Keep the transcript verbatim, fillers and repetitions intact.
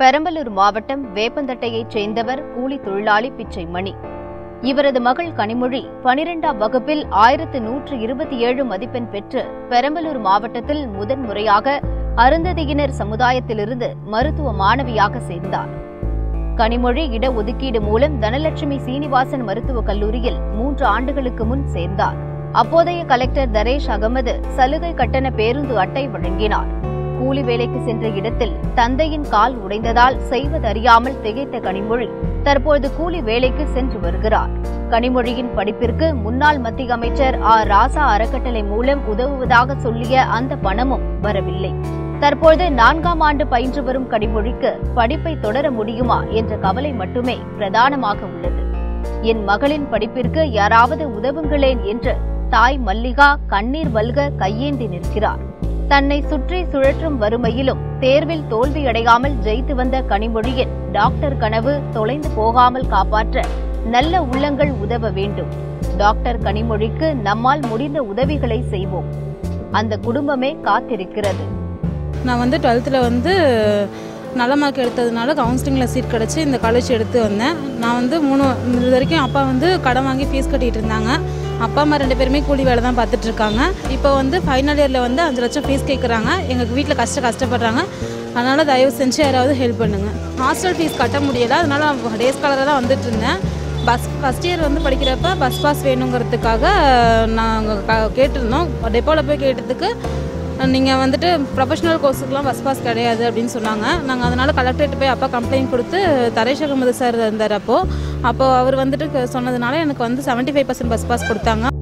பெரம்பலூர் மாவட்டம் வேப்பந்தட்டையைச் சேர்ந்தவர் கூலி தொழிலாளி பிச்சைமணி. இவரது மகள் கனிமொழி பனிரெண்டாம் வகுப்பில் ஆயிரத்து நூற்று இருபத்தி ஏழு மதிப்பெண் பெற்று பெரம்பலூர் மாவட்டத்தில் முதன்முறையாக அருந்ததியினர் சமுதாயத்திலிருந்து மருத்துவ மாணவியாக சேர்ந்தார். கனிமொழி இடஒதுக்கீடு மூலம் தனலட்சுமி சீனிவாசன் மருத்துவக் கல்லூரியில் மூன்று ஆண்டுகளுக்கு முன் சேர்ந்தார். அப்போதைய கலெக்டர் தரேஷ் அகமது சலுகை கட்டண பேருந்து அட்டை வழங்கினார். கூலி வேலைக்கு சென்ற இடத்தில் தந்தையின் கால் உடைந்ததால் செய்வதறியாமல் திகைத்த கனிமொழி தற்போது கூலி வேலைக்கு சென்று வருகிறார். கனிமொழியின் படிப்பிற்கு முன்னாள் மத்திய அமைச்சர் ஆர் ராசா அறக்கட்டளை மூலம் உதவுவதாக சொல்லிய அந்த பணமும் வரவில்லை. தற்போது நான்காம் ஆண்டு பயின்று வரும் கனிமொழிக்கு படிப்பை தொடர முடியுமா என்ற கவலை மட்டுமே பிரதானமாக உள்ளது. என் மகளின் படிப்பிற்கு யாராவது உதவுங்களேன் என்று தாய் மல்லிகா கண்ணீர் மல்க கையேந்தி நிற்கிறார். தன்னை சுற்றி சுழற்றும் வறுமையிலும் தேர்வில் தோல்வியடையாமல் ஜெயித்து வந்த கனிமொழியின் டாக்டர் கனவு தொலைந்து போகாமல் காப்பாற்ற நல்ல உள்ளங்கள் உதவ வேண்டும். டாக்டர் கனிமொழிக்கு நம்மால் முடிந்த உதவிகளை செய்வோம். அந்த குடும்பமே காத்திருக்கிறது. நான் வந்து டுவெல்த்தில் வந்து நல்ல மார்க் எடுத்ததுனால கவுன்சிலிங்கில் சீட் கிடச்சி இந்த காலேஜ் எடுத்து வந்தேன். நான் வந்து மூணு இது வரைக்கும் அப்பா வந்து கடன் வாங்கி ஃபீஸ் கட்டிகிட்டு இருந்தாங்க. அப்பா அம்மா ரெண்டு பேருமே கூலி வேலை தான் பார்த்துட்ருக்காங்க. இப்போ வந்து ஃபைனல் இயரில் வந்து அஞ்சு லட்சம் ஃபீஸ் கேட்குறாங்க. எங்கள் வீட்டில் கஷ்ட கஷ்டப்படுறாங்க. அதனால் தயவு செஞ்சு யாராவது ஹெல்ப் பண்ணுங்கள். ஹாஸ்டல் ஃபீஸ் கட்ட முடியலை, அதனால் டேஸ் காலராக தான் வந்துட்டு இருந்தேன். பஸ் ஃபஸ்ட் இயர் வந்து படிக்கிறப்ப பஸ் பாஸ் வேணுங்கிறதுக்காக நாங்கள் கேட்டிருந்தோம். டெப்போவில் போய் கேட்டதுக்கு நீங்கள் வந்துட்டு ப்ரொஃபஷனல் கோர்ஸுக்கெலாம் பஸ் பாஸ் கிடையாது அப்படின்னு சொன்னாங்க. நாங்கள் அதனால் கலெக்டர்கிட்ட போய் அப்பா கம்ப்ளைண்ட் கொடுத்து தரேஷ் அகமது சார் இருந்தார். அப்போது அப்போது அவர் வந்துட்டு சொன்னதுனால எனக்கு வந்து seventy five percent bus pass கொடுத்தாங்க.